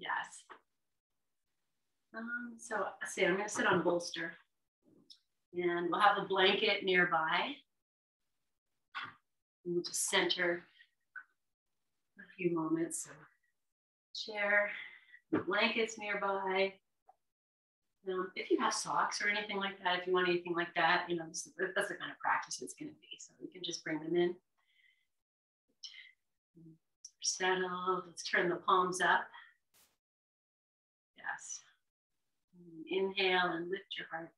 Yes. So see, I'm gonna sit on a bolster and we'll have a blanket nearby. And we'll just center for a few moments. So chair, blankets nearby. If you have socks or anything like that, if you want anything like that, you know, that's the kind of practice it's going to be. So we can just bring them in. Settled. Let's turn the palms up. Yes. And inhale and lift your heart.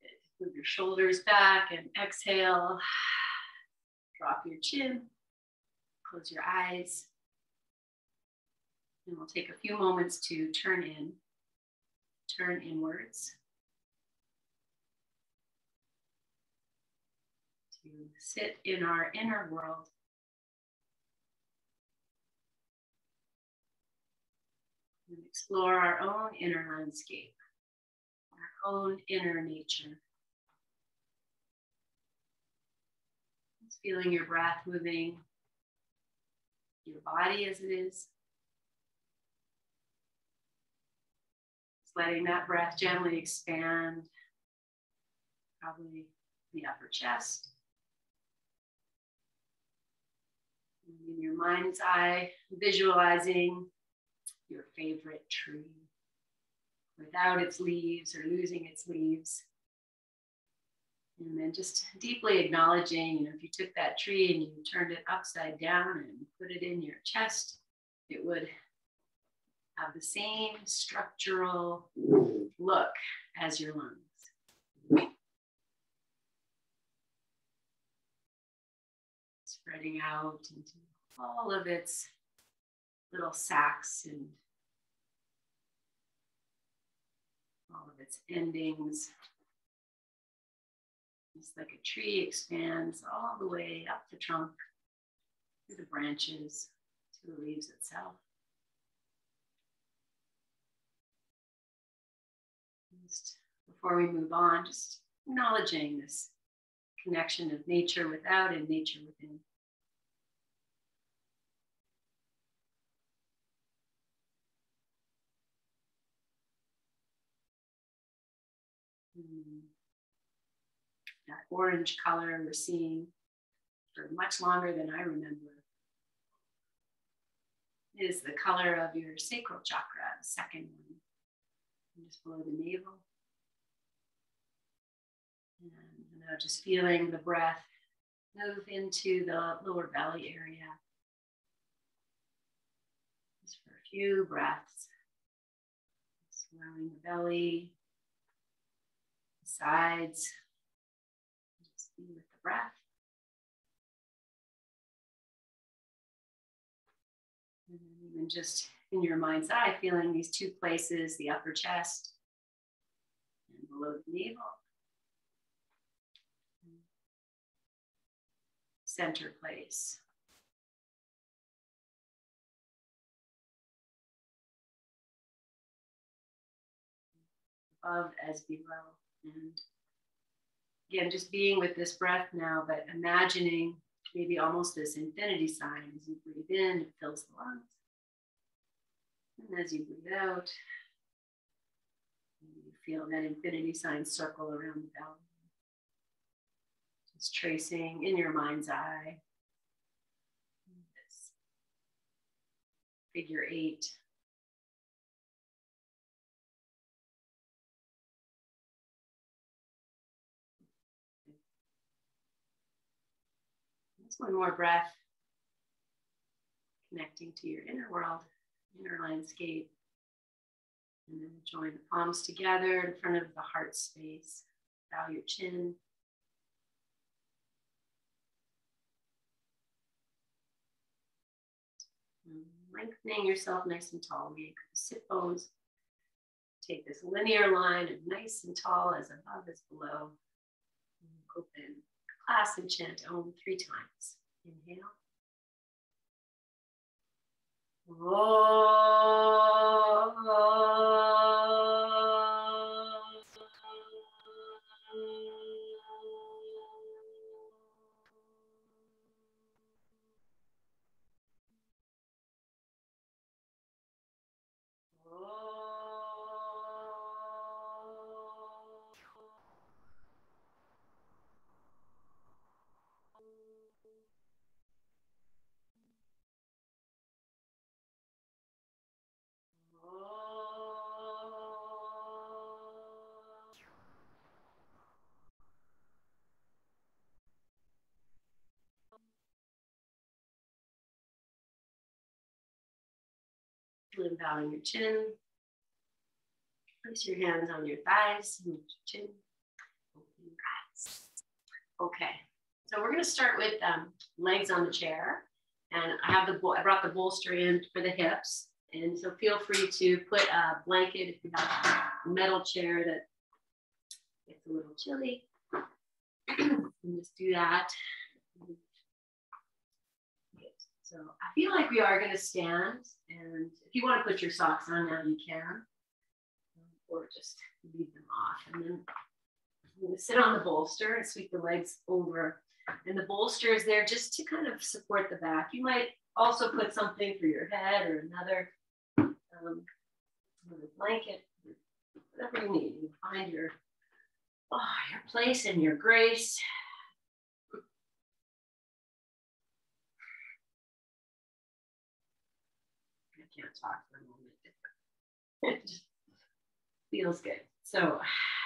Good. Move your shoulders back and exhale. Drop your chin. Close your eyes. And we'll take a few moments to turn in, turn inwards, to sit in our inner world. And explore our own inner landscape, our own inner nature. Just feeling your breath moving, your body as it is. Letting that breath gently expand, probably the upper chest. And in your mind's eye, visualizing your favorite tree without its leaves or losing its leaves. And then just deeply acknowledging, you know, if you took that tree and you turned it upside down and put it in your chest, it would have the same structural look as your lungs. Spreading out into all of its little sacs and all of its endings. Just like a tree expands all the way up the trunk, through the branches, to the leaves itself. Before we move on, just acknowledging this connection of nature without and nature within. That orange color we're seeing for much longer than I remember is the color of your sacral chakra, the second one. Just below the navel. And now just feeling the breath move into the lower belly area. Just for a few breaths. Just allowing the belly, the sides. Just be with the breath. And then even just in your mind's eye, feeling these two places, the upper chest and below the navel. Center place. Above as below. And again, just being with this breath now, but imagining maybe almost this infinity sign. As you breathe in, it fills the lungs. And as you breathe out, you feel that infinity sign circle around the belly. Just tracing in your mind's eye this figure 8. Just one more breath, connecting to your inner world. Inner landscape, and then join the palms together in front of the heart space. Bow your chin. And lengthening yourself nice and tall. We anchor the sit bones. Take this linear line of nice and tall as above as below. And open class and chant Om 3 times. Inhale. Limb out on your chin. Place your hands on your thighs and your chin. Open your eyes. Okay, so we're going to start with legs on the chair. And I brought the bolster in for the hips. And so feel free to put a blanket if you have a metal chair that gets a little chilly. And just do that. So I feel like we are going to stand. And if you want to put your socks on now, you can. Or just leave them off. And then I'm going to sit on the bolster and sweep the legs over. And the bolster is there just to kind of support the back. You might also put something for your head or another blanket, whatever you need. You find your place and your grace. I can't talk for a moment. It just feels good. So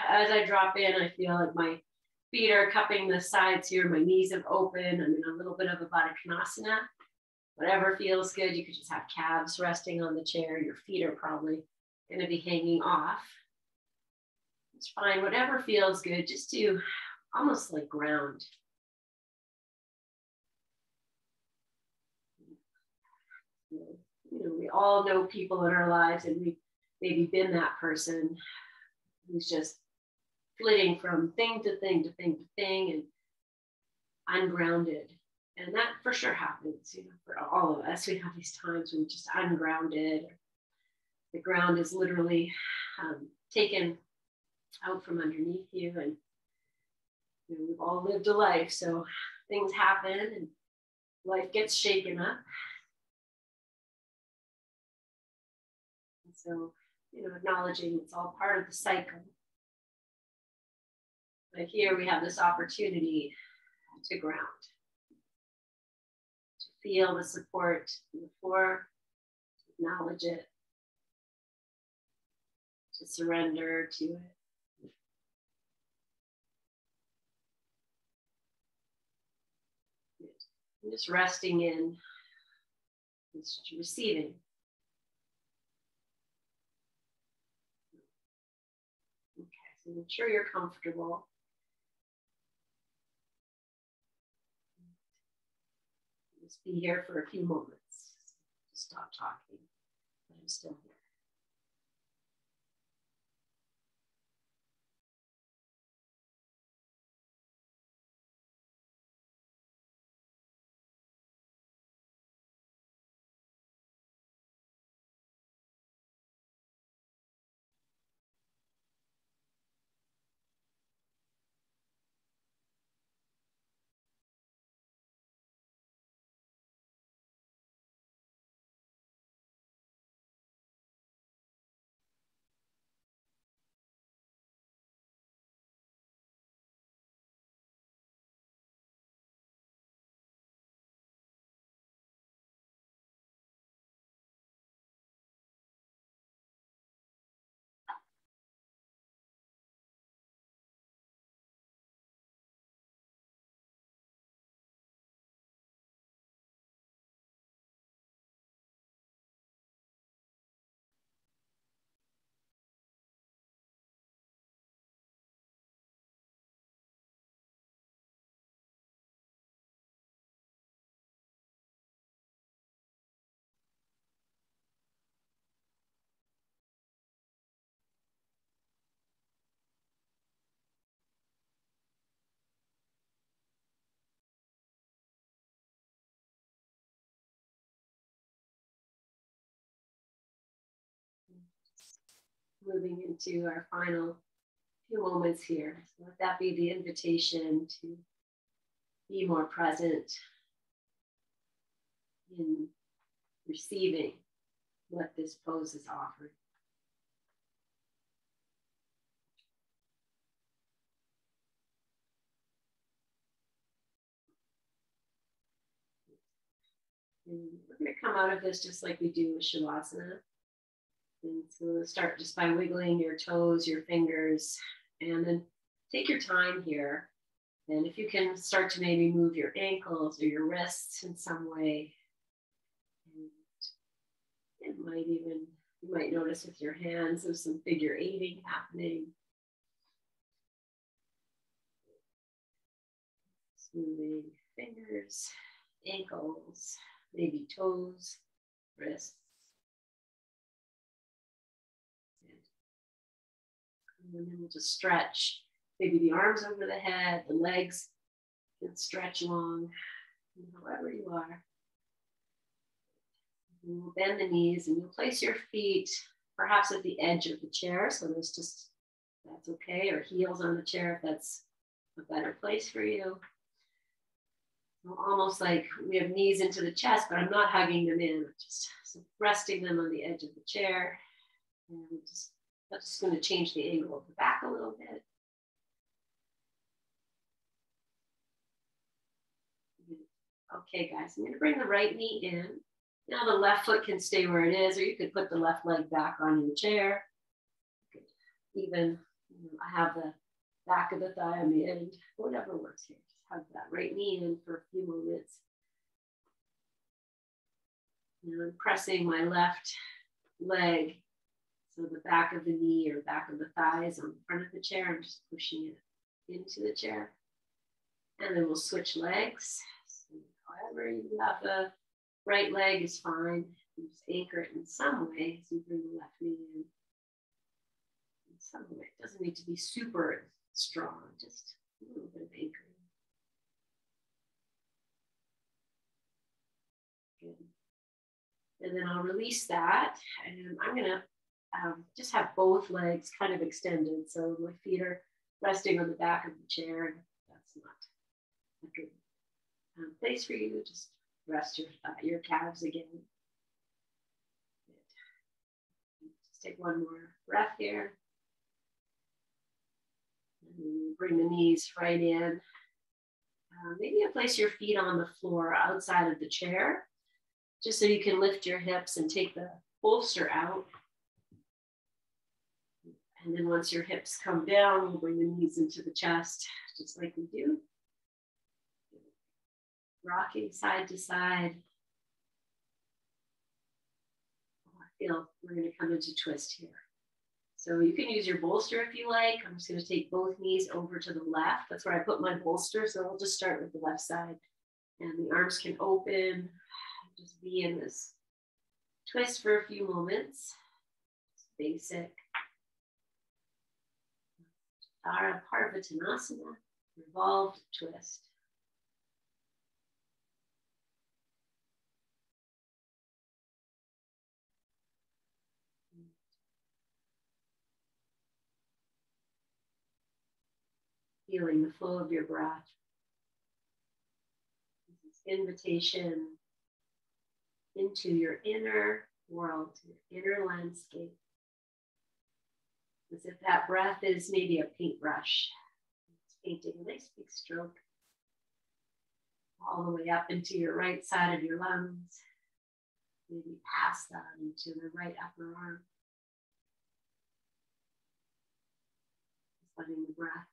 as I drop in, I feel like my feet are cupping the sides here. My knees have opened. I'm in a little bit of a Baddha Konasana. Whatever feels good. You could just have calves resting on the chair. Your feet are probably going to be hanging off. It's fine. Whatever feels good, just to almost like ground. We all know people in our lives, and we've maybe been that person who's just flitting from thing to thing to thing to thing and ungrounded. And that for sure happens, for all of us. We have these times when we're just ungrounded. The ground is literally taken out from underneath you. And we've all lived a life, so things happen and life gets shaken up. And so, acknowledging it's all part of the cycle. But here we have this opportunity to ground. Feel the support on the floor, acknowledge it, to surrender to it. Good. And just resting in, just receiving. Okay, so make sure you're comfortable. Just be here for a few moments. Just stop talking, but I'm still here. Moving into our final few moments here. So let that be the invitation to be more present in receiving what this pose is offering. And we're going to come out of this just like we do with Shavasana. And so start just by wiggling your toes, your fingers, and then take your time here. And if you can start to maybe move your ankles or your wrists in some way. And It might even, you might notice with your hands, there's some figure eighting happening. Smoothing fingers, ankles, maybe toes, wrists. Good. And then we'll just stretch, maybe the arms over the head, the legs can stretch long, however you are. You'll bend the knees and you'll place your feet perhaps at the edge of the chair. So there's just, that's okay, or heels on the chair if that's a better place for you. Almost like we have knees into the chest, but I'm not hugging them in, just resting them on the edge of the chair. And I'm just going to change the angle of the back a little bit. Okay, guys, I'm going to bring the right knee in. Now the left foot can stay where it is, or you could put the left leg back on the chair. Even, you know, I have the back of the thigh on the end, whatever works here. Just have that right knee in for a few moments. And I'm pressing my left leg, so the back of the knee or back of the thigh is on the front of the chair. I'm just pushing it into the chair. And then we'll switch legs. So however you have the right leg is fine. You just anchor it in some way as you bring the left knee in. In some way, it doesn't need to be super strong, just a little bit of anchoring. Good. And then I'll release that. And I'm gonna just have both legs kind of extended. So my feet are resting on the back of the chair. And that's not a good place for you. Just rest your calves again. Good. Just take one more breath here. And bring the knees right in. Maybe you place your feet on the floor outside of the chair, just so you can lift your hips and take the bolster out. And then once your hips come down, we'll bring the knees into the chest, just like we do. Rocking side to side. I feel we're going to come into twist here. So you can use your bolster if you like. I'm just going to take both knees over to the left. That's where I put my bolster. So I'll just start with the left side. And the arms can open. Just be in this twist for a few moments. It's basic. Ardha Parvatanasana, revolved twist. Feeling the flow of your breath. This is invitation into your inner world, your inner landscape. As if that breath is maybe a paintbrush. It's painting a nice big stroke all the way up into your right side of your lungs. Maybe past that into the right upper arm. Just letting the breath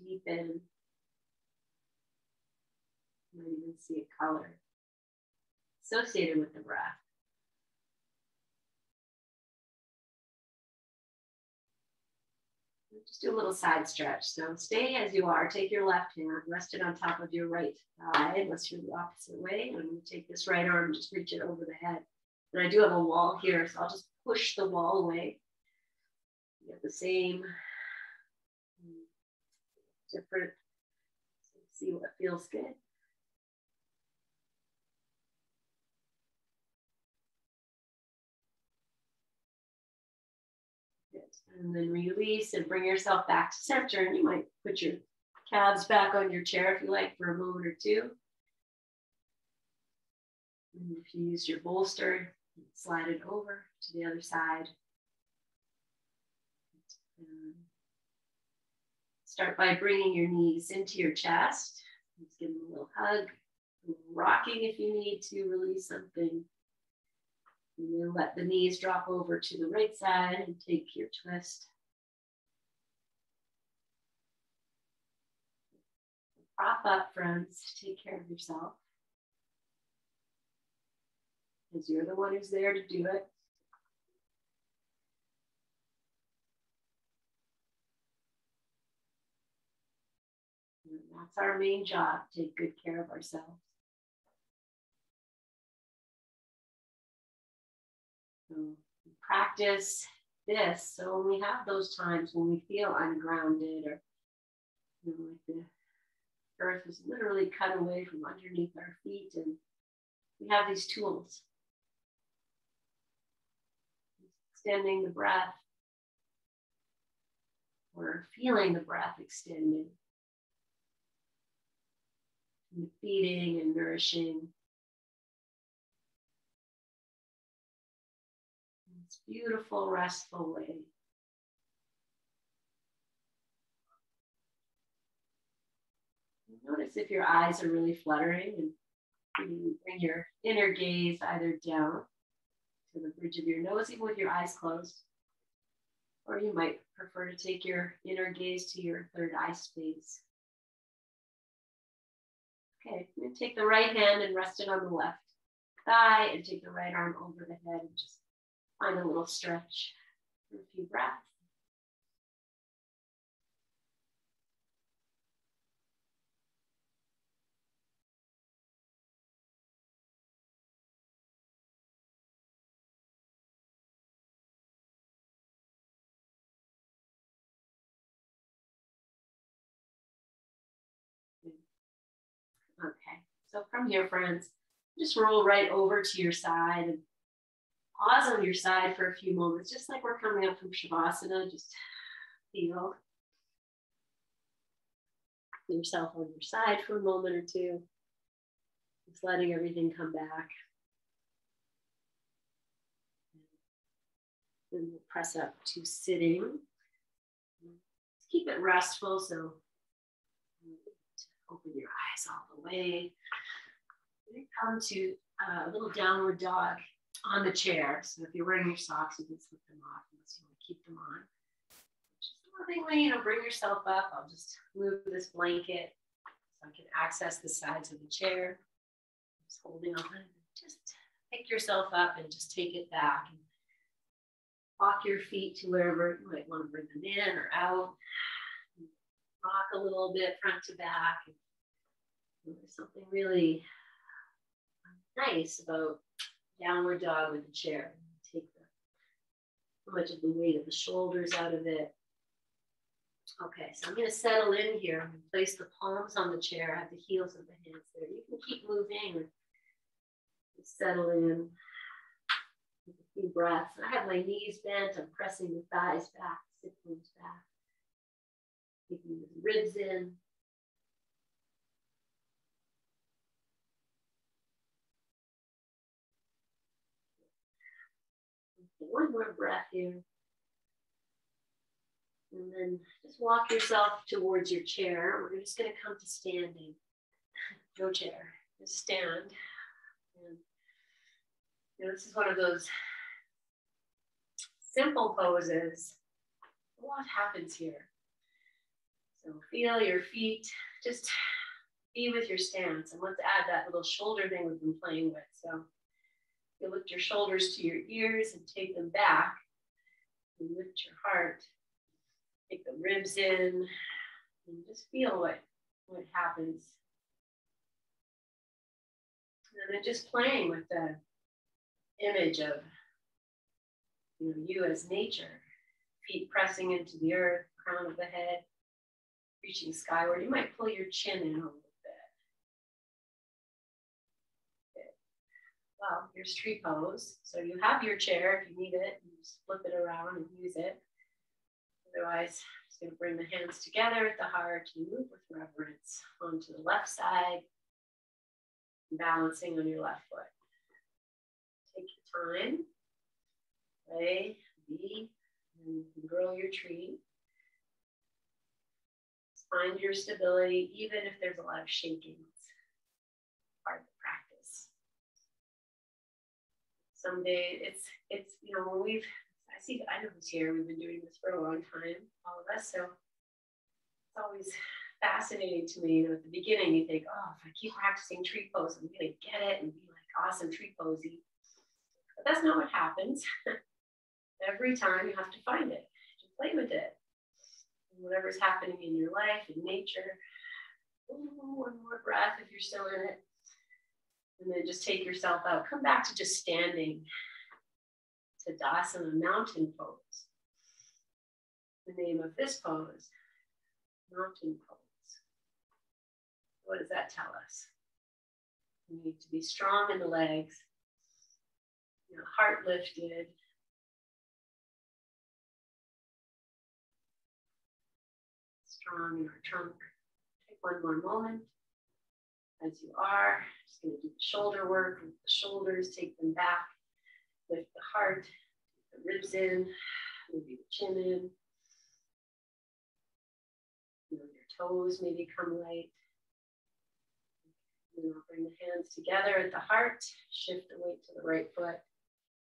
deepen. You might even see a color associated with the breath. Just do a little side stretch. So stay as you are. Take your left hand, rest it on top of your right thigh, unless you're the opposite way. And I'm going to take this right arm, just reach it over the head. And I do have a wall here, so I'll just push the wall away. You have the same different, so see what feels good. Good. And then release and bring yourself back to center. And you might put your calves back on your chair if you like for a moment or two. And if you use your bolster, slide it over to the other side. And start by bringing your knees into your chest. Just give them a little hug, a little rocking if you need to release something. And then let the knees drop over to the right side and take your twist. Prop up, friends. Take care of yourself. because you're the one who's there to do it. And that's our main job, take good care of ourselves. So practice this, so when we have those times when we feel ungrounded, or you know, like the earth is literally cut away from underneath our feet, and we have these tools. Extending the breath, or feeling the breath extended, and feeding and nourishing. It's a beautiful, restful way. Notice if your eyes are really fluttering, and you bring your inner gaze either down to the bridge of your nose, even with your eyes closed, or you might prefer to take your inner gaze to your third eye space. Okay, I'm going to take the right hand and rest it on the left thigh, and take the right arm over the head, and just find a little stretch for a few breaths. Okay, so from here, friends, just roll right over to your side and pause on your side for a few moments, just like we're coming up from Shavasana. Just feel yourself on your side for a moment or two, just letting everything come back. Then we'll press up to sitting. Just keep it restful, so open your eyes all the way. We come to a little downward dog on the chair. So if you're wearing your socks, you can slip them off unless you want to keep them on. Just lovingly, you know, bring yourself up. I'll just move this blanket so I can access the sides of the chair. Just holding on. Just pick yourself up and just take it back. And walk your feet to wherever you might want to bring them in or out. Rock a little bit front to back. There's something really nice about downward dog with the chair. Take so much of the weight of the shoulders out of it. Okay, so I'm going to settle in here. I'm going to place the palms on the chair. I have the heels of the hands there. You can keep moving. Just settle in. Take a few breaths. I have my knees bent. I'm pressing the thighs back, sit bones back. Taking the ribs in. One more breath here. And then just walk yourself towards your chair. We're just going to come to standing. No chair. Just stand. And you know, this is one of those simple poses. A lot happens here. So feel your feet. Just be with your stance. And let's add that little shoulder thing we've been playing with. So you lift your shoulders to your ears and take them back. And lift your heart. Take the ribs in. And just feel what happens. And then just playing with the image of you as nature. Feet pressing into the earth, crown of the head. Reaching skyward. You might pull your chin in a little bit. Good. Well, here's tree pose. So you have your chair if you need it. You just flip it around and use it. Otherwise, I'm just going to bring the hands together at the heart and move with reverence onto the left side, balancing on your left foot. Take your time. Play, be, and you can grow your tree. Find your stability, even if there's a lot of shaking. It's part of the practice. Someday it's when I know who's here, we've been doing this for a long time, all of us. So it's always fascinating to me. At the beginning you think, oh, if I keep practicing tree pose, I'm gonna get it and be like awesome tree posey. But that's not what happens. Every time you have to find it, to play with it. And whatever's happening in your life, in nature. Ooh, one more breath if you're still in it. And then just take yourself out. Come back to just standing to Tadasana, mountain pose. The name of this pose, mountain pose. What does that tell us? You need to be strong in the legs, your heart lifted. Strong in our trunk. Take one more moment as you are. Just going to do the shoulder work with the shoulders, take them back, lift the heart, take the ribs in, maybe the chin in. You know, your toes maybe come light. And I'll bring the hands together at the heart, shift the weight to the right foot,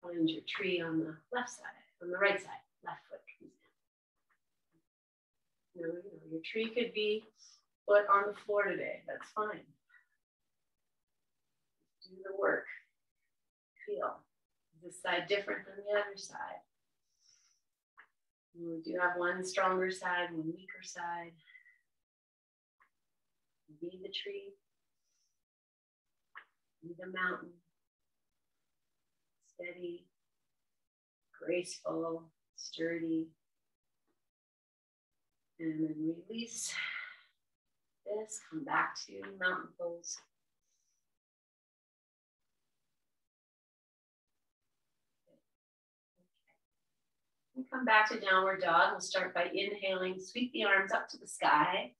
find your tree on the left side, on the right side, left foot comes in. You know, your tree could be foot on the floor today, that's fine. Do the work, feel. Is this side different than the other side? We do have one stronger side, one weaker side. Be the tree. The mountain, steady, graceful, sturdy, and then release this, come back to mountain pose. Okay. We'll come back to downward dog. We'll start by inhaling, sweep the arms up to the sky.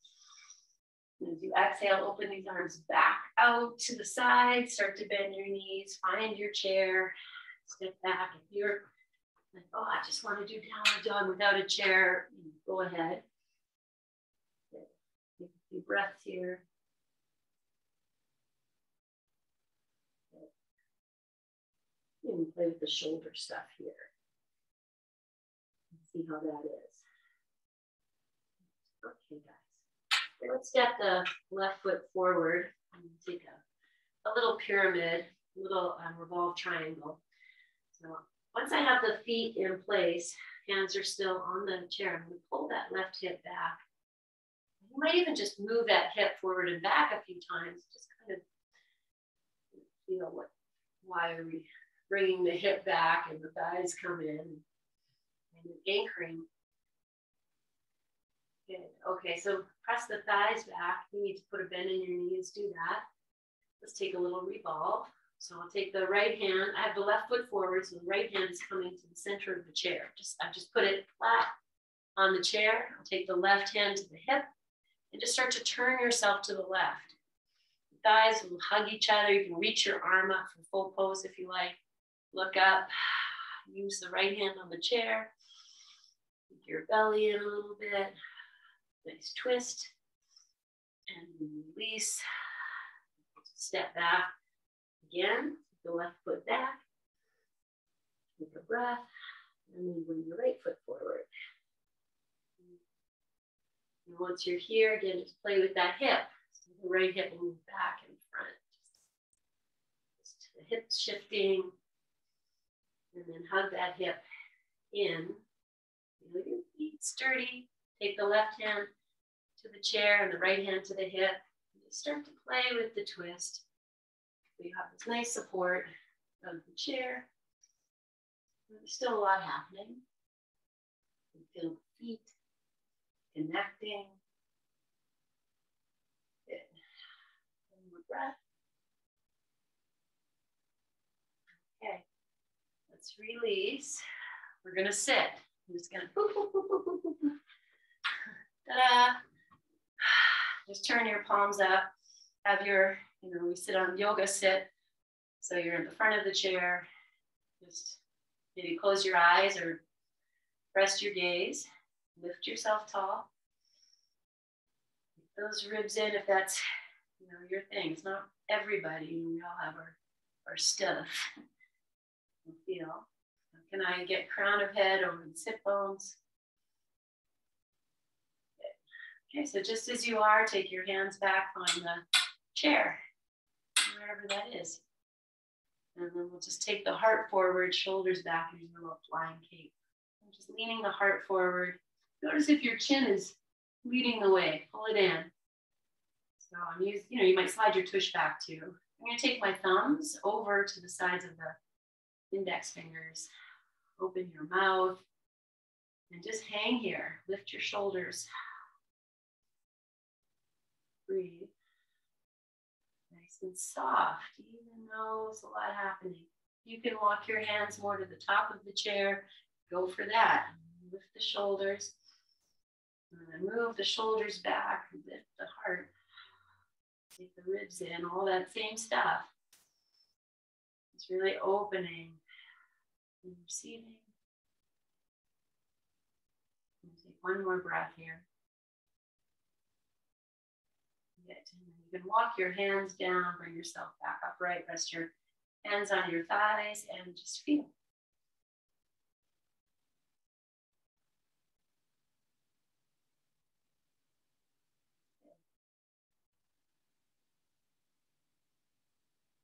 As you exhale, open these arms back out to the side, start to bend your knees, find your chair, step back. If you're like, oh, I just want to do downward dog without a chair, go ahead. Take a few breaths here. You can play with the shoulder stuff here. Let's see how that is. Okay, guys. Let's step the left foot forward and take a little pyramid, a little revolved triangle. So once I have the feet in place, hands are still on the chair, I'm going to pull that left hip back. You might even just move that hip forward and back a few times, just kind of, you know, what, why are we bringing the hip back and the thighs come in and anchoring. Good. Okay, so press the thighs back. You need to put a bend in your knees, do that. Let's take a little revolve. So I'll take the right hand. I have the left foot forward, so the right hand is coming to the center of the chair. I just put it flat on the chair. I'll take the left hand to the hip and just start to turn yourself to the left. The thighs will hug each other. You can reach your arm up for full pose if you like. Look up. Use the right hand on the chair. Take your belly in a little bit. Nice twist and release. Step back again, take the left foot back, take a breath, and then bring your right foot forward. And once you're here, again, just play with that hip. So the right hip will move back in front. Just the hips shifting, and then hug that hip in. Feel your feet sturdy. Take the left hand to the chair and the right hand to the hip. And just start to play with the twist. So you have this nice support of the chair. There's still a lot happening. You feel the feet connecting. Good. One more breath. Okay. Let's release. We're going to sit. I'm just going to. Ta-da. Just turn your palms up, have your, you know, we sit on yoga sit, so you're in the front of the chair, just maybe close your eyes or rest your gaze, lift yourself tall, get those ribs in if that's, you know, your thing. It's not everybody, we all have our stuff. We'll feel, can I get crown of head over the sit bones? Okay, so just as you are, take your hands back on the chair, wherever that is. And then we'll just take the heart forward, shoulders back, and do a little flying cape. And just leaning the heart forward. Notice if your chin is leading the way, pull it in. So I'm using, you know, you might slide your tush back too. I'm going to take my thumbs over to the sides of the index fingers. Open your mouth and just hang here. Lift your shoulders. Breathe. Nice and soft, even though it's a lot happening. You can walk your hands more to the top of the chair. Go for that. Lift the shoulders. And then move the shoulders back, lift the heart. Take the ribs in, all that same stuff. It's really opening and receiving. And take one more breath here. You can walk your hands down, bring yourself back upright, rest your hands on your thighs, and just feel.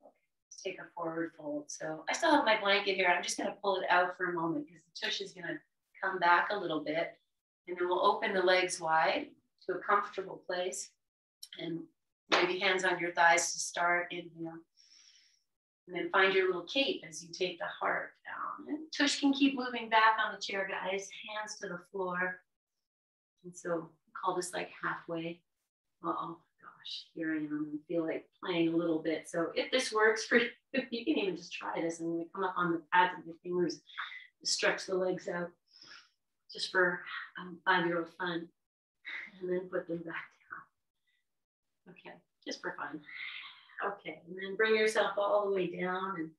Okay, let's take a forward fold. So I still have my blanket here. I'm just going to pull it out for a moment because the tush is going to come back a little bit. And then we'll open the legs wide to a comfortable place. And maybe hands on your thighs to start, inhale. And then find your little cape as you take the heart down. And tush can keep moving back on the chair, guys. Hands to the floor. And so we'll call this like halfway. Oh gosh, here I am. I feel like playing a little bit. So if this works for you, you can even just try this. And when you come up on the pads of your fingers, stretch the legs out just for 5-year-old fun. And then put them back. Okay, just for fun. Okay, and then bring yourself all the way down, and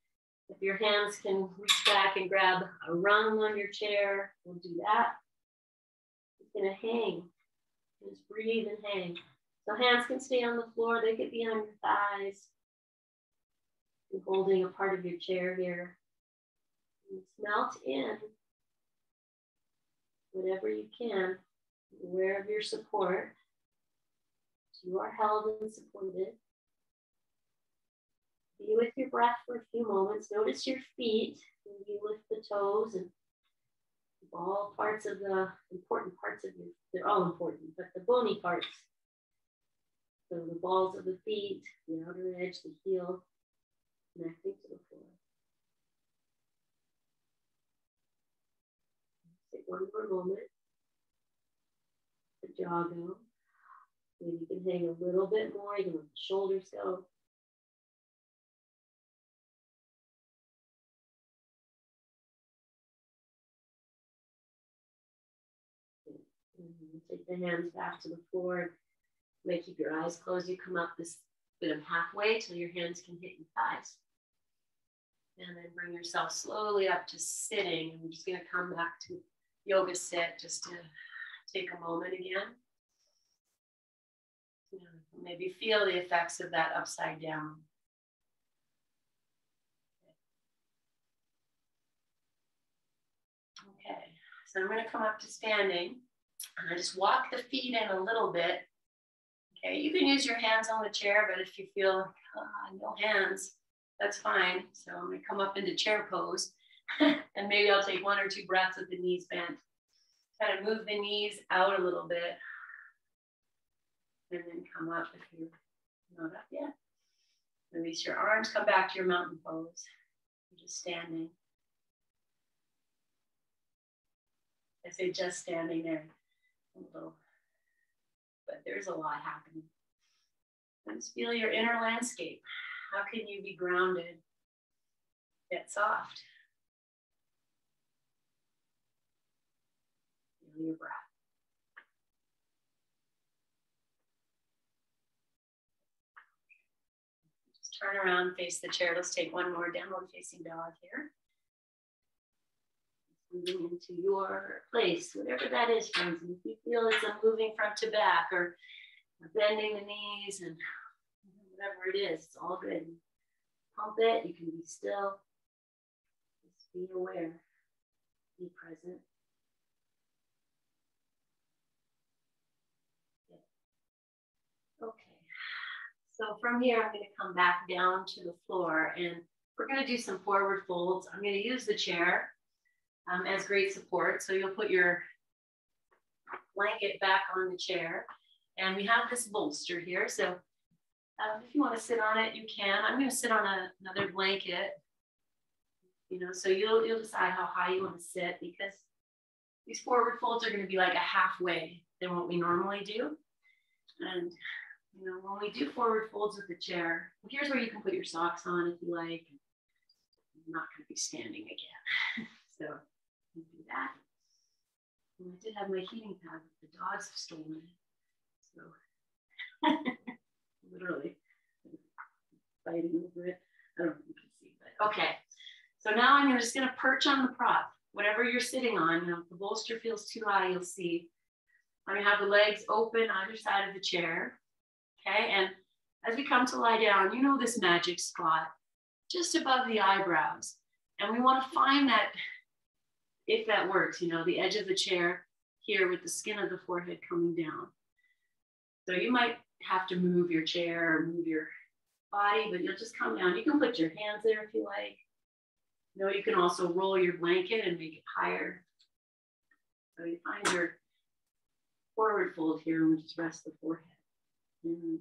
if your hands can reach back and grab a rung on your chair, we'll do that. It's gonna hang, just breathe and hang. So hands can stay on the floor, they could be on your thighs. You're holding a part of your chair here. And melt in whatever you can, aware of your support. You are held and supported. Be with your breath for a few moments. Notice your feet. Maybe lift the toes and all parts of the important parts of your, they're all important, but the bony parts. So the balls of the feet, the outer edge, the heel, connecting to the floor. Take one more moment. The jaw down. Maybe you can hang a little bit more, you can let the shoulders go. Take the hands back to the floor. You may keep your eyes closed. You come up this bit of halfway till your hands can hit your thighs. And then bring yourself slowly up to sitting. I'm just gonna come back to yoga sit just to take a moment again. Maybe feel the effects of that upside down. Okay, so I'm going to come up to standing and I just walk the feet in a little bit. Okay, you can use your hands on the chair, but if you feel like, no hands, that's fine. So I'm going to come up into chair pose and maybe I'll take 1 or 2 breaths with the knees bent. Kind of move the knees out a little bit. And then come up if you're not up yet. Release your arms, come back to your mountain pose. You're just standing. I say just standing there a little, but there's a lot happening. And just feel your inner landscape. How can you be grounded yet soft? Feel your breath. Turn around, face the chair. Let's take one more downward facing dog here. Moving into your place, whatever that is, friends. And if you feel it's a moving front to back or bending the knees and whatever it is, it's all good. Pump it, you can be still. Just be aware, be present. So from here, I'm going to come back down to the floor and We're going to do some forward folds. I'm going to use the chair as great support. So you'll put your blanket back on the chair. And we have this bolster here. So if you want to sit on it, you can. I'm going to sit on another blanket. You know, so you'll decide how high you want to sit, because these forward folds are going to be like a halfway than what we normally do. And you know, when we do forward folds with the chair, here's where you can put your socks on if you like. I'm not going to be standing again. So you do that. And I did have my heating pad, but the dogs have stolen it. So literally fighting over it. I don't know if you can see, but okay. So now I'm just going to perch on the prop, whatever you're sitting on. You know, if the bolster feels too high, you'll see. I'm going to have the legs open either side of the chair. Okay, and as we come to lie down, you know this magic spot just above the eyebrows. And we want to find that, if that works, you know, the edge of the chair here with the skin of the forehead coming down. So you might have to move your chair or move your body, but you'll just come down. You can put your hands there if you like. You know, you can also roll your blanket and make it higher. So you find your forward fold here and just rest the forehead. And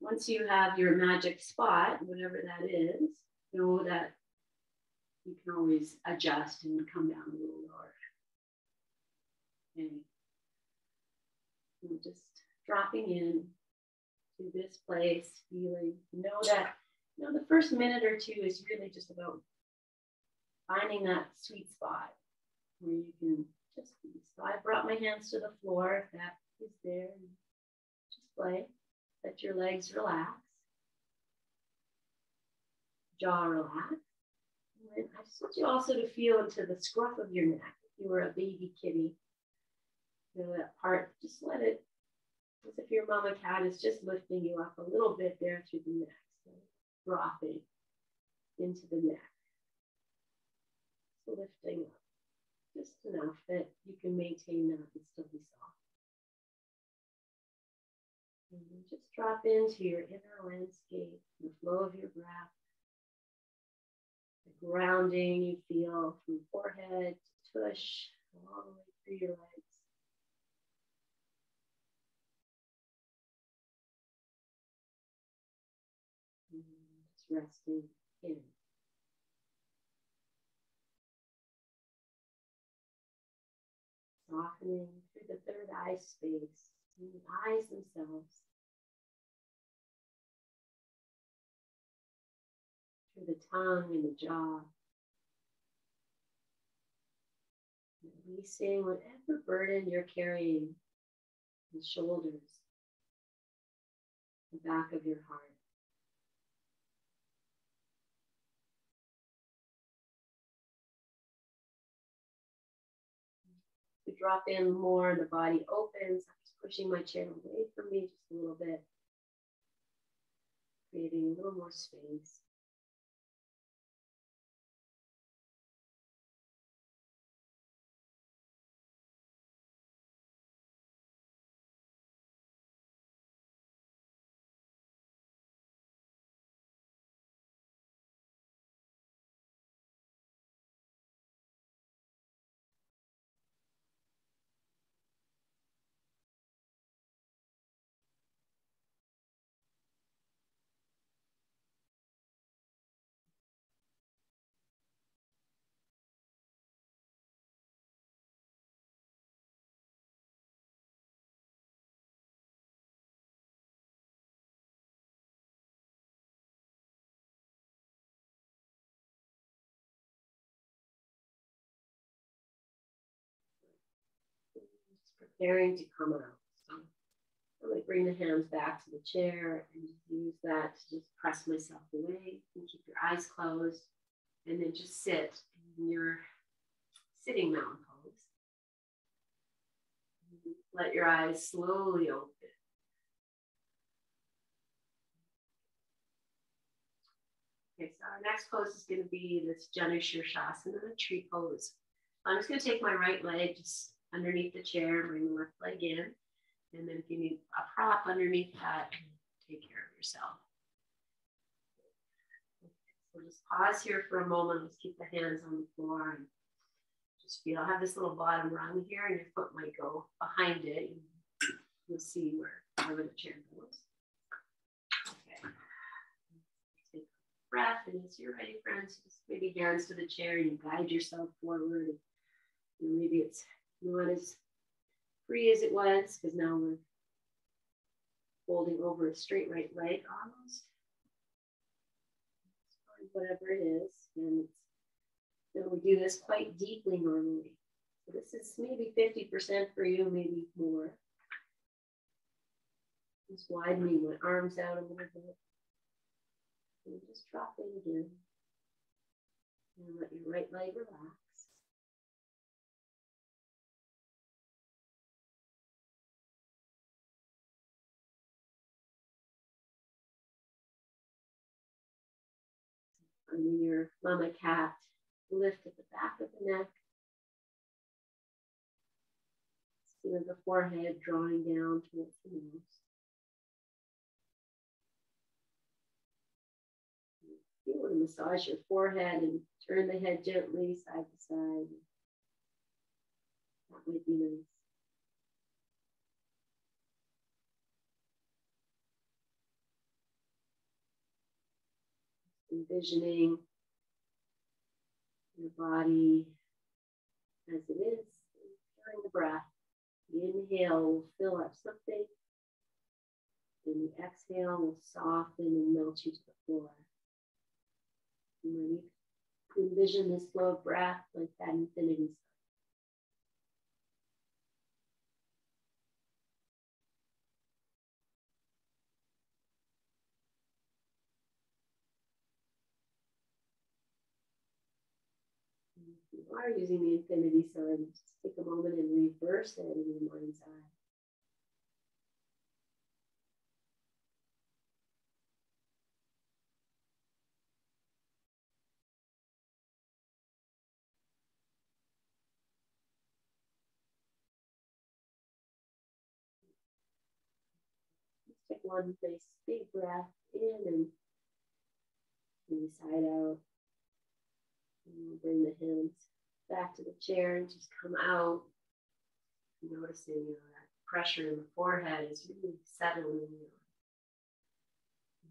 once you have your magic spot, whatever that is, know that you can always adjust and come down a little lower. Okay. And just dropping in to this place, feeling, know that, you know, the first minute or two is really just about finding that sweet spot where you can just be. So I brought my hands to the floor, if that is there. Play, let your legs relax, jaw relax. And I just want you also to feel into the scruff of your neck. If you were a baby kitty, you know, that part, just let it, as if your mama cat is just lifting you up a little bit there through the neck, so dropping into the neck, so lifting up just enough that you can maintain that and still be soft. And just drop into your inner landscape, the flow of your breath, the grounding you feel from forehead to tush, all the way through your legs. And just resting in. Softening through the third eye space, and the eyes themselves. Through the tongue and the jaw. Releasing whatever burden you're carrying, the shoulders, the back of your heart. We drop in more and the body opens. I'm just pushing my chair away from me just a little bit, creating a little more space. Preparing to come out. So I'm going to bring the hands back to the chair and just use that to just press myself away and keep your eyes closed, and then just sit in your sitting mountain pose. And let your eyes slowly open. Okay, so our next pose is going to be this Janushirshasana, tree pose. I'm just going to take my right leg, just underneath the chair, bring the left leg in. And then if you need a prop underneath that, take care of yourself. We'll just pause here for a moment. Let's keep the hands on the floor and just feel. I have this little bottom rung here, and your foot might go behind it. You'll see where the chair goes. Okay. Take a breath, and as you're ready, friends, just maybe hands to the chair and you guide yourself forward. And maybe it's not as free as it was, because now we're holding over a straight right leg almost. Whatever it is, and you know, we do this quite deeply normally. So this is maybe 50% for you, maybe more. Just widening my arms out a little bit. And just drop in again. And let your right leg relax. And your mama cat, lift at the back of the neck. See the forehead drawing down towards the nose. You want to massage your forehead and turn the head gently side to side. That would be nice. Envisioning your body as it is, feeling the breath. The inhale will fill up something, and the exhale will soften and melt you to the floor. And then you envision this flow of breath like that infinity. Are using the infinity sign, just take a moment and reverse it in your mind's eye. Let's take one nice big breath in and maybe side out. And we'll bring the hands back to the chair and just come out, noticing that pressure in the forehead is really settling. Your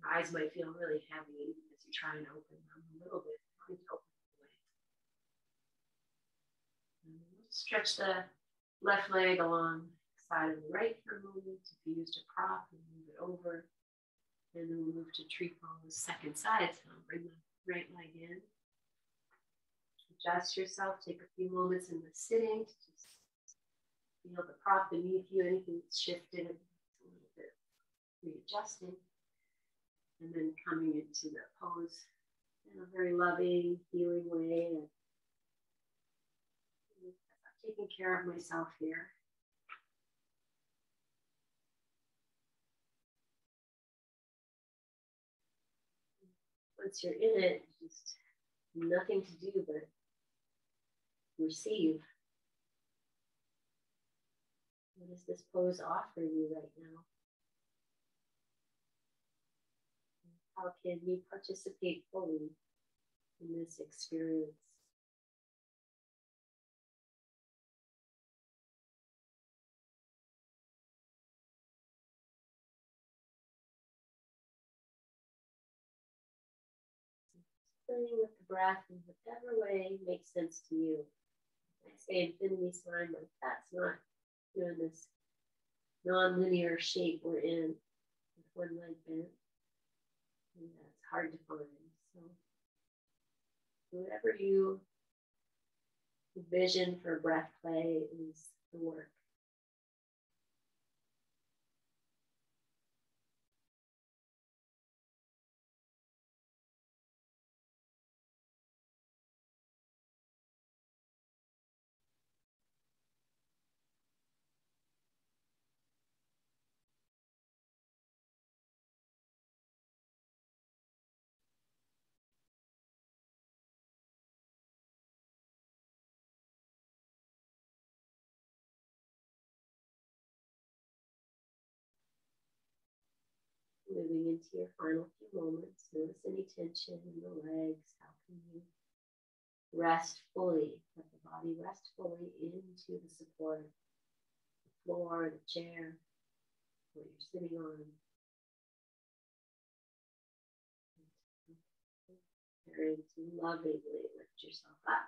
eyes might feel really heavy as you try and open them a little bit. Try to open them away. We'll stretch the left leg along the side of the right for a moment. If you used a prop, and move it over, and then we'll move to Trico's second side. So bring the right leg in. Adjust yourself, take a few moments in the sitting to just feel the prop beneath you, anything that's shifted, a little bit readjusting, and then coming into the pose in a very loving, healing way. And I'm taking care of myself here. Once you're in it, just nothing to do but receive. What does this pose offer you right now? How can you participate fully in this experience? Playing with the breath in whatever way makes sense to you. I say infinity sign, like that's not doing this non-linear shape we're in with one leg bent. And that's hard to find. So whatever you envision for breath play is the work. into your final few moments. Notice any tension in the legs. How can you rest fully? Let the body rest fully into the support, the floor, the chair, what you're sitting on. And lovingly lift yourself up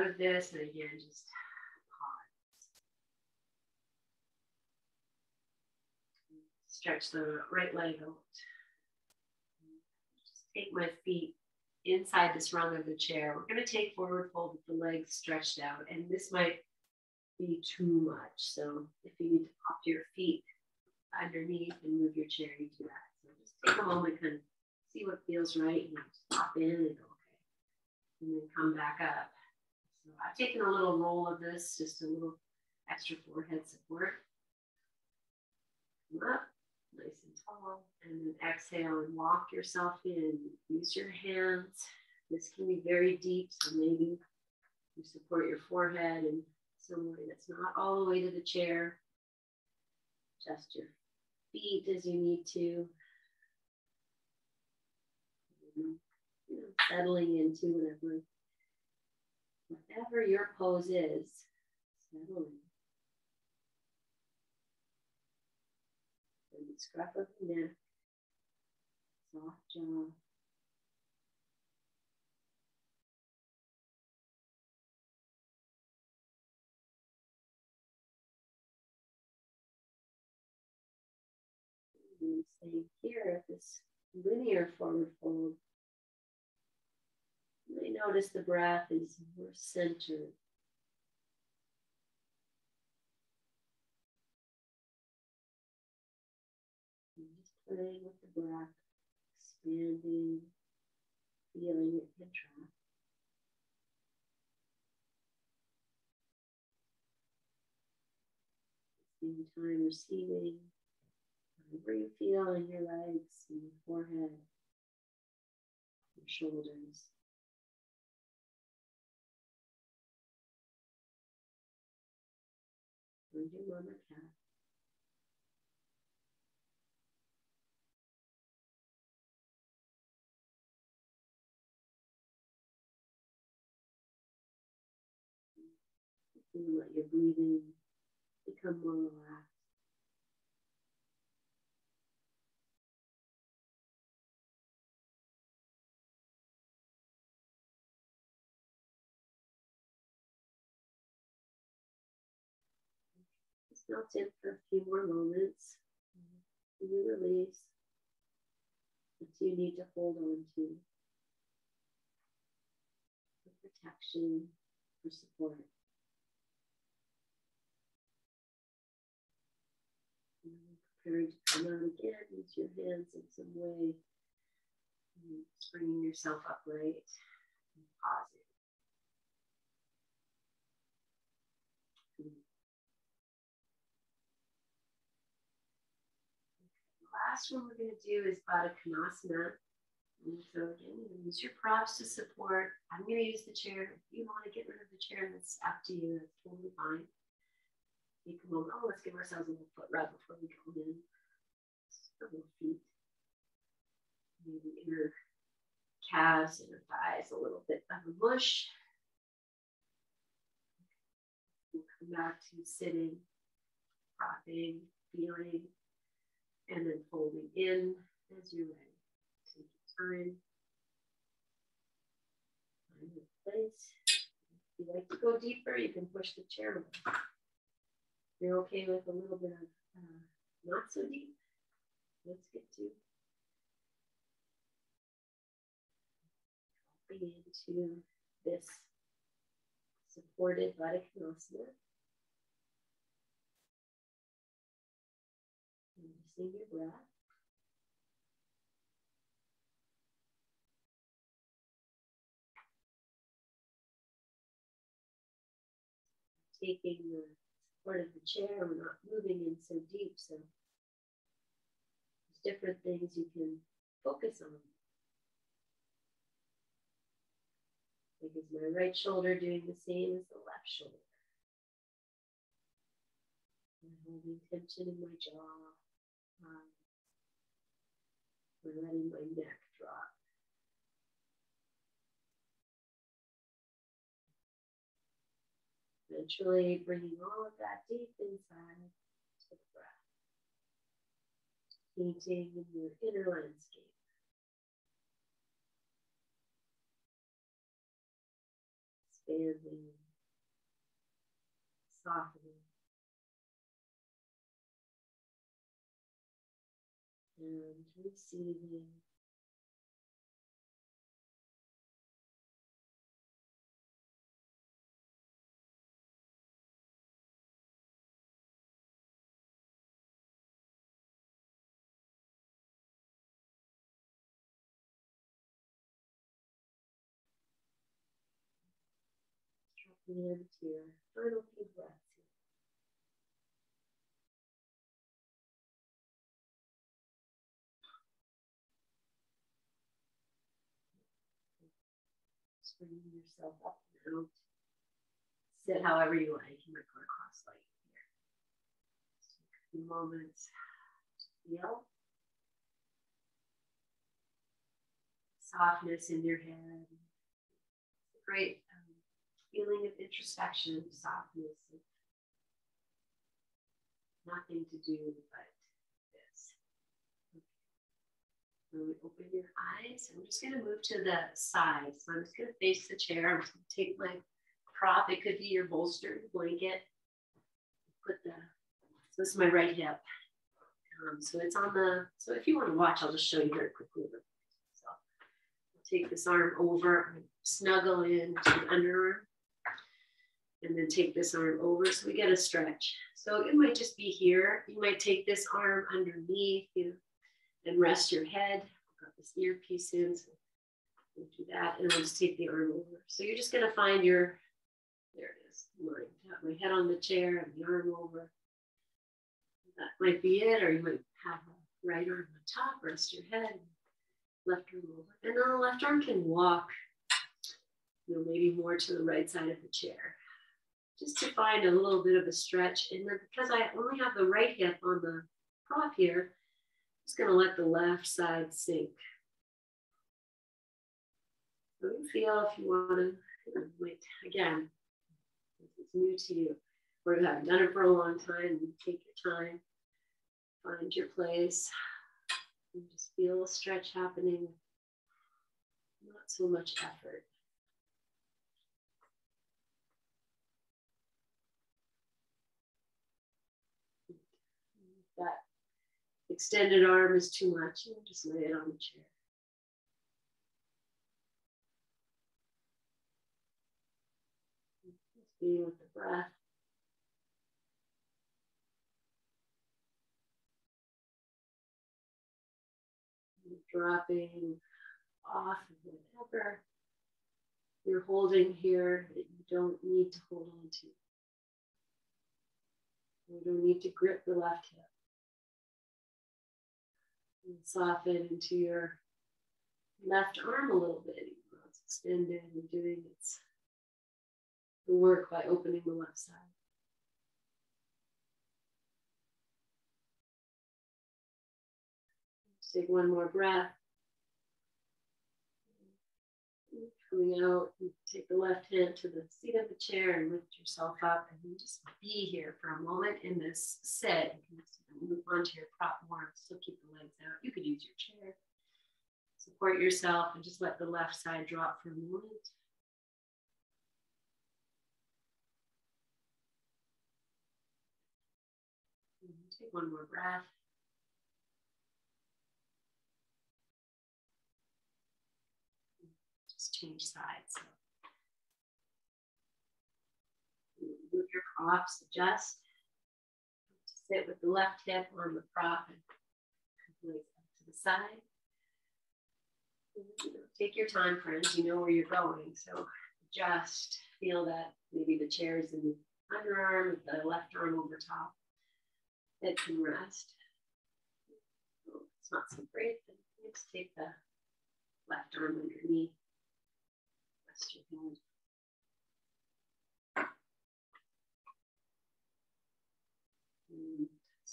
out of this, and again, just pause. Stretch the right leg out. Just take my feet inside this rung of the chair. We're going to take forward fold with the legs stretched out, and this might be too much. So if you need to pop your feet underneath and move your chair, you do that. So just take a moment and see what feels right, and just pop in and go, okay, and then come back up. So I've taken a little roll of this, just a little extra forehead support. Come up, nice and tall, and then exhale and walk yourself in. Use your hands. This can be very deep, so maybe you support your forehead in some way that's not all the way to the chair. Adjust your feet as you need to. Settling into whatever your pose is, settling. And the scruff of the neck, soft jaw. And staying here at this linear forward fold. Really notice the breath is more centered. And just playing with the breath, expanding, feeling it contract. At the same time, receiving whatever you feel in your legs, in your forehead, your shoulders. Your mama cat. You let your breathing become more relaxed. Melt in for a few more moments, and you release what you need to hold on to for protection, for support. And preparing to come out again, use your hands in some way, and just bringing yourself upright and pausing. Last one we're going to do is Baddha Konasana. And so again, you use your props to support. I'm going to use the chair. If you want to get rid of the chair, that's up to you. That's totally fine. Take a moment. Oh, let's give ourselves a little foot rub before we go in. Just a little feet. Maybe inner calves, inner thighs, a little bit of a mush. We'll come back to sitting, propping, feeling. And then folding in as you're ready. Take your time. Find your place. If you like to go deeper, you can push the chair away. If you're okay with a little bit of not so deep, let's get to dropping into this supported Baddha Konasana. Save your breath. Taking the support of the chair, we're not moving in so deep, so there's different things you can focus on. Like, is my right shoulder doing the same as the left shoulder? I'm holding tension in my jaw. and letting my neck drop. Eventually bringing all of that deep inside to the breath, painting your inner landscape. Expanding, softening, and receiving into your final few breaths here. Just bringing yourself up and out. Sit however you like. You might go across like here. Just take a few moments to feel softness in your head. Great. Feeling of introspection, softness, and nothing to do but this. Okay. When we open your eyes, I'm just going to move to the side. So I'm just going to face the chair. I'm just going to take my prop. It could be your bolster, blanket. So this is my right hip. So it's on the, so if you want to watch, I'll just show you very quickly. So I'll take this arm over, snuggle in to the underarm. And then take this arm over so we get a stretch. So it might just be here. You might take this arm underneath you and rest your head. I've got this earpiece in, so we'll do that. And I'll just take the arm over. So you're just going to find your, there it is, mine. Got my head on the chair and the arm over. That might be it, or you might have a right arm on top, rest your head, left arm over. And then the left arm can walk, you know, maybe more to the right side of the chair, just to find a little bit of a stretch. And then because I only have the right hip on the prop here, I'm just gonna let the left side sink. So you feel if you wanna, wait, again, if it's new to you, or you haven't done it for a long time, you take your time, find your place, and just feel a stretch happening, not so much effort. Extended arm is too much, you just lay it on the chair. Just being with the breath. And dropping off of whatever you're holding here that you don't need to hold on to. You don't need to grip the left hip. And soften into your left arm a little bit, even though it's extended and doing its work by opening the left side. Just take one more breath. Coming out, you take the left hand to the seat of the chair and lift yourself up, and you just be here for a moment in this sit. You can move onto your prop more, still keep the legs out. You could use your chair, support yourself, and just let the left side drop for a moment. And take one more breath. Change sides. So move your props, adjust. Sit with the left hip on the prop and completely to the side. And, you know, take your time, friends. You know where you're going, so adjust. Feel that maybe the chair is in the underarm, the left arm over top. It can rest. So it's not so great. Then just take the left arm underneath.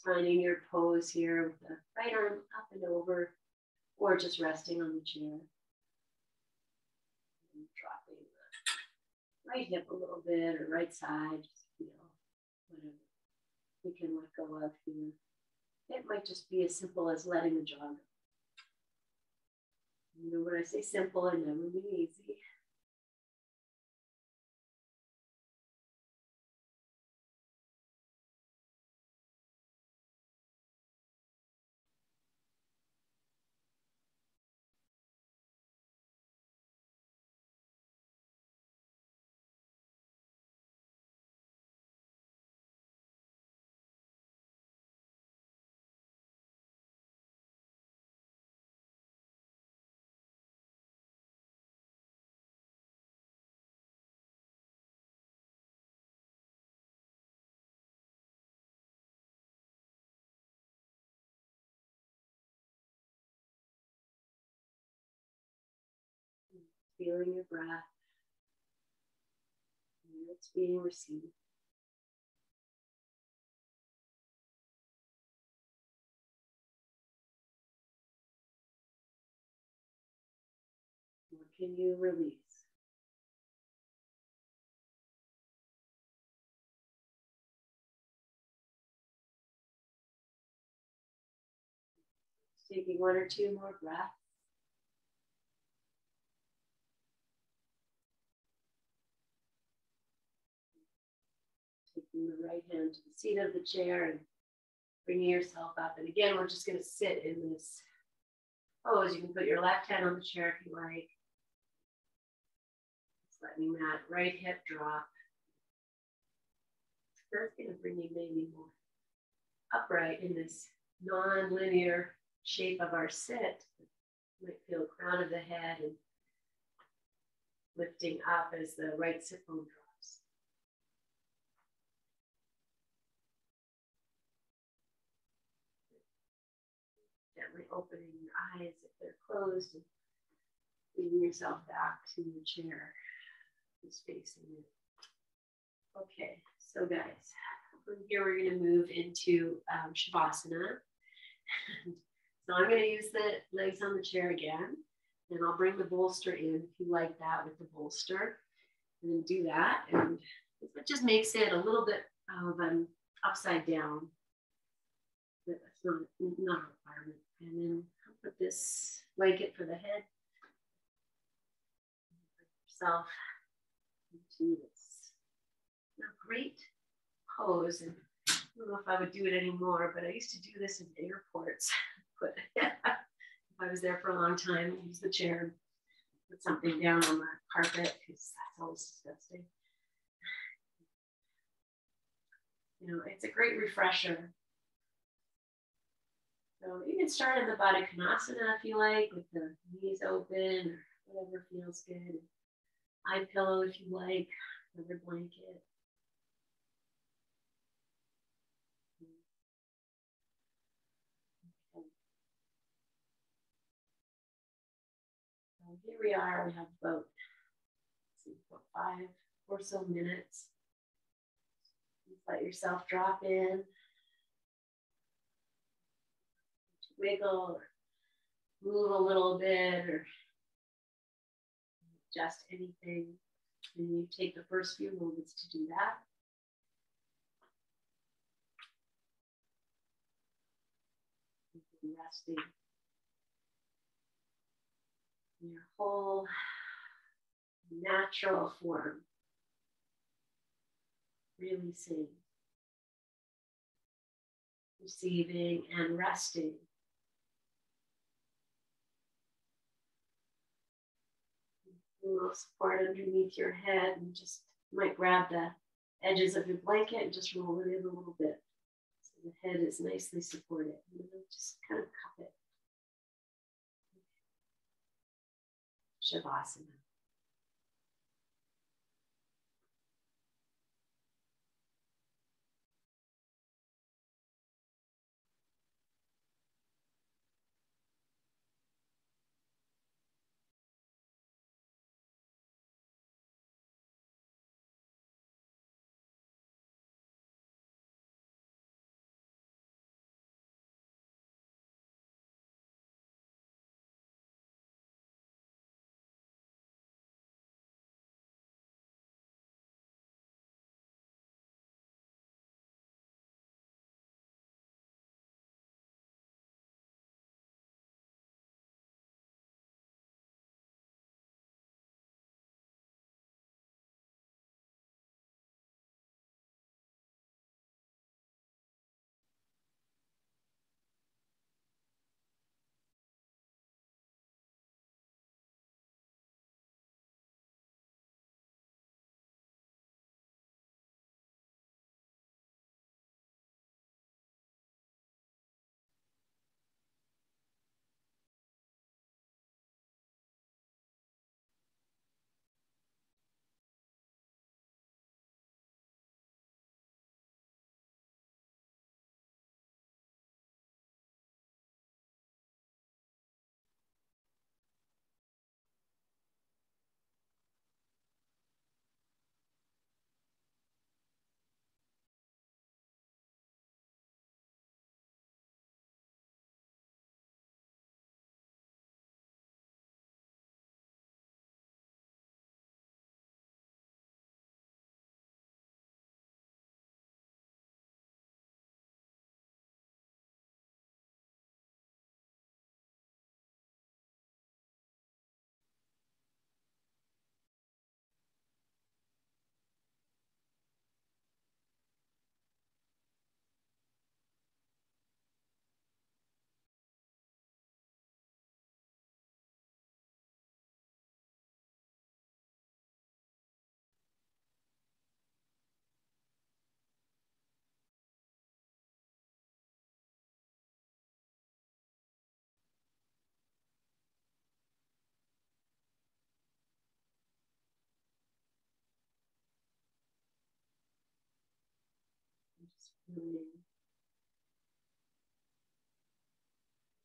Finding your pose here with the right arm up and over, or just resting on the chair. And dropping the right hip a little bit or right side, just feel whatever we can let go of here. It might just be as simple as letting the jaw go. You know, when I say simple, it never means easy. Feeling your breath, and it's being received. What can you release? Taking one or two more breaths. The right hand to the seat of the chair and bringing yourself up. And again, we're just going to sit in this pose. You can put your left hand on the chair if you like. Just letting that right hip drop. That's going to bring you maybe more upright in this non-linear shape of our sit. You might feel crown of the head and lifting up as the right sit bone drops. Opening your eyes if they're closed and bringing yourself back to your chair, just facing you. Okay, so guys, from here we're going to move into Shavasana. So I'm going to use the legs on the chair again, and I'll bring the bolster in if you like that with the bolster, and then do that. And it just makes it a little bit of an upside down, but that's not a requirement. And then I'll put this blanket for the head. Put yourself into this great pose. And I don't know if I would do it anymore, but I used to do this in airports. If I was there for a long time, I'd use the chair and put something down on the carpet because that's always disgusting. You know, it's a great refresher. So you can start in the Baddha Konasana if you like, with the knees open or whatever feels good. Eye pillow if you like, another blanket. Okay. So here we are. We have about 5 or so minutes. Just let yourself drop in. Wiggle or move a little bit or adjust anything. And you take the first few moments to do that. Resting in your whole natural form. Releasing, receiving, and resting. A little support underneath your head, and just might grab the edges of your blanket and just roll it in a little bit so the head is nicely supported. And then just kind of cup it. Shavasana.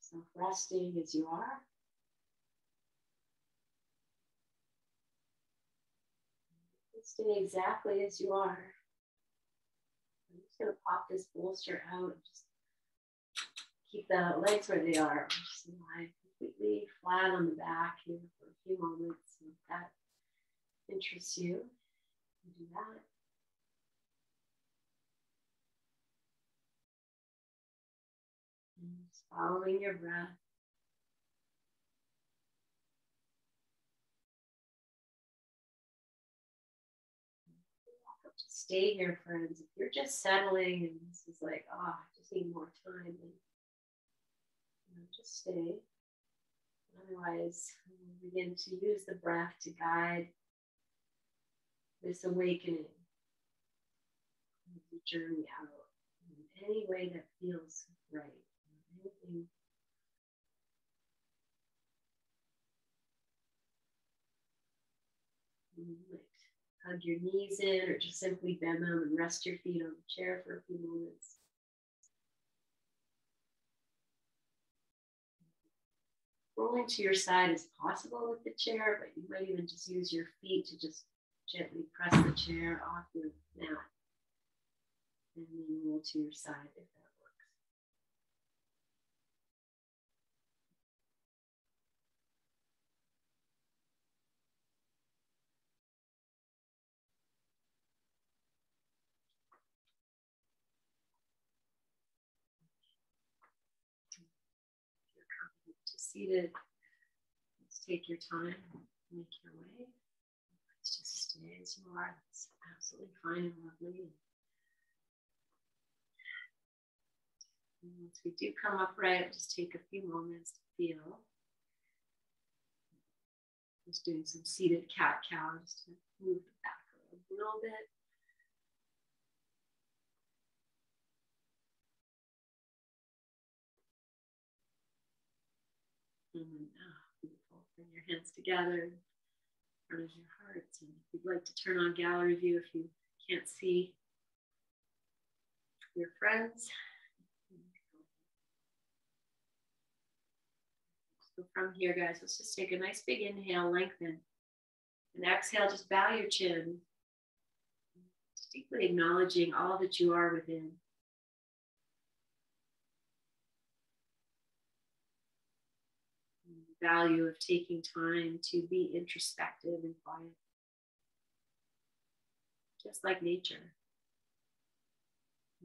Self-resting as you are. Stay exactly as you are. I'm just going to pop this bolster out. Just keep the legs where they are. Just lie completely flat on the back here for a few moments. And if that interests you, you do that. And just following your breath. Stay here, friends. If you're just settling and this is like, oh, I just need more time, and just stay. Otherwise, we'll begin to use the breath to guide this awakening, the journey out in any way that feels right. Anything hug your knees in, or just simply bend them and rest your feet on the chair for a few moments. Rolling to your side is possible with the chair, but you might even just use your feet to just gently press the chair off your mat, and then roll to your side if that works. Seated. Let's take your time, make your way. Let's just stay as you are. That's absolutely fine and lovely. And once we do come upright, just take a few moments to feel. Just doing some seated cat-cow, just to move the back a little bit. Beautiful. Bring your hands together in front of your hearts. And if you'd like to turn on gallery view, if you can't see your friends, so from here, guys, let's just take a nice big inhale, lengthen, and exhale. Just bow your chin, just deeply acknowledging all that you are within. Value of taking time to be introspective and quiet, just like nature.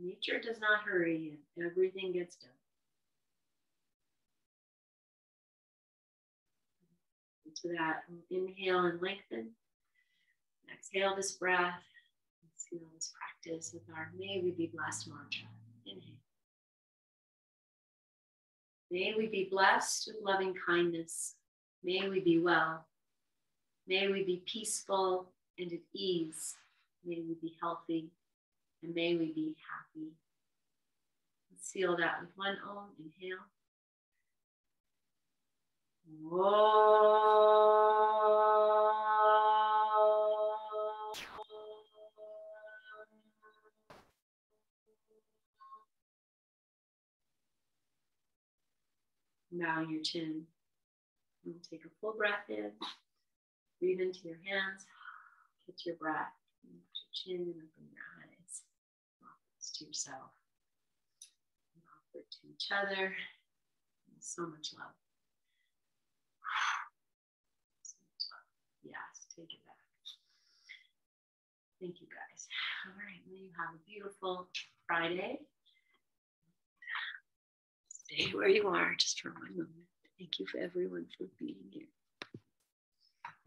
Nature does not hurry, and everything gets done. Into that, inhale and lengthen. Exhale this breath. Let's feel this practice with our may we be blessed mantra. Inhale. May we be blessed with loving kindness. May we be well. May we be peaceful and at ease. May we be healthy, and may we be happy. Let's seal that with one ohm. Inhale. Whoa. Bowing your chin. And take a full breath in. Breathe into your hands. Catch your breath. Lift your chin and open your eyes. Offer this to yourself. And offer it to each other. And so much love. So much love. Yes, take it back. Thank you, guys. All right, may you have a beautiful Friday. Stay where you are just for one moment. Thank you for everyone for being here.